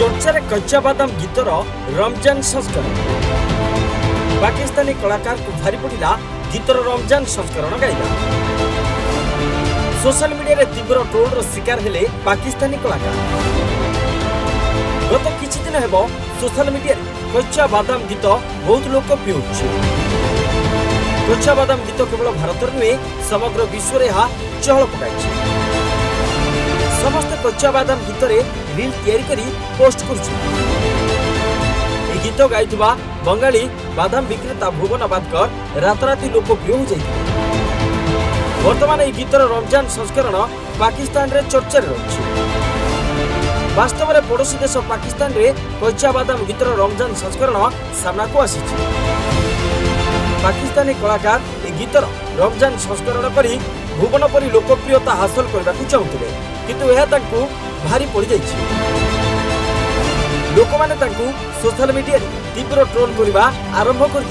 चर्चा रे कच्चा बादाम गीतर रमजान संस्करण। पाकिस्तानी कलाकार को भारी पड़ा गीतर रमजान संस्करण गायला। सोशल मीडिया रे तीव्र ट्रोल शिकार हेले पाकिस्तानी कलाकार। गत किछि दिन हेब सोशल मीडिया रे कच्चा बादाम गीत बहुत लोकप्रिय होछि। कच्चा बादाम गीत केवल भारत नुहे समग्र विश्व रे हा चहल पकाइछि। समस्त कच्चा बादाम गीत रिल तैयारी करी पोस्ट कर गीत गाई बंगाली बादाम विक्रेता भुवन बादकर रातराति लोकप्रिय हो जाए। बर्तमान यह गीतर रमजान संस्करण पाकिस्तान रे चर्चा रही। वास्तव में पड़ोसी देश पाकिस्तान रे कच्चा बादाम गीतर रमजान संस्करण सामना को आसी। पाकिस्तानी कलाकार यह गीतर रमजान संस्करण करी भुवन परी लोकप्रियता हासिल करने को चाहूले किंतु यह भारी पड़ जाए। लोक मैंने सोशल मीडिया तीव्र ट्रोल करने आरंभ कर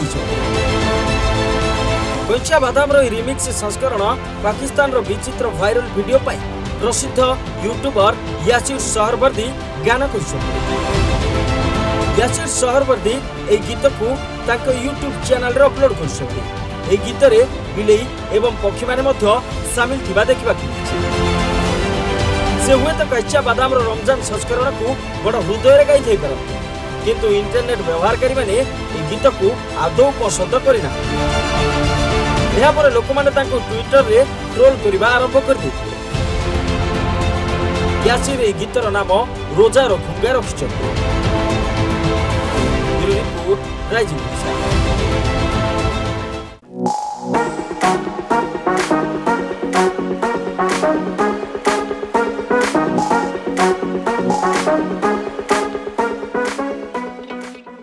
कच्चा बादाम रिमिक्स संस्करण पाकिस्तान विचित्र वायरल वीडियो पर प्रसिद्ध यूट्यूबर यासिर सहरवर्दी गान कर। यासिर सहरवर्दी गीत को यूट्यूब चैनल अपलोड कर गीत रे बिलई एवं पक्षी माने सामिल थिबा देखा से हुए तो कच्चा बादाम रमजान संस्करण को बड़ हृदय गाई थे किंतु इंटरनेट व्यवहारकारी माने गीत को आदौ पसंद करना। यह पर लोक मैंने ट्विटर रे ट्रोल करने आरंभ कर देते। यासिर गीतर नाम रोजा रखुंगा रखिंट।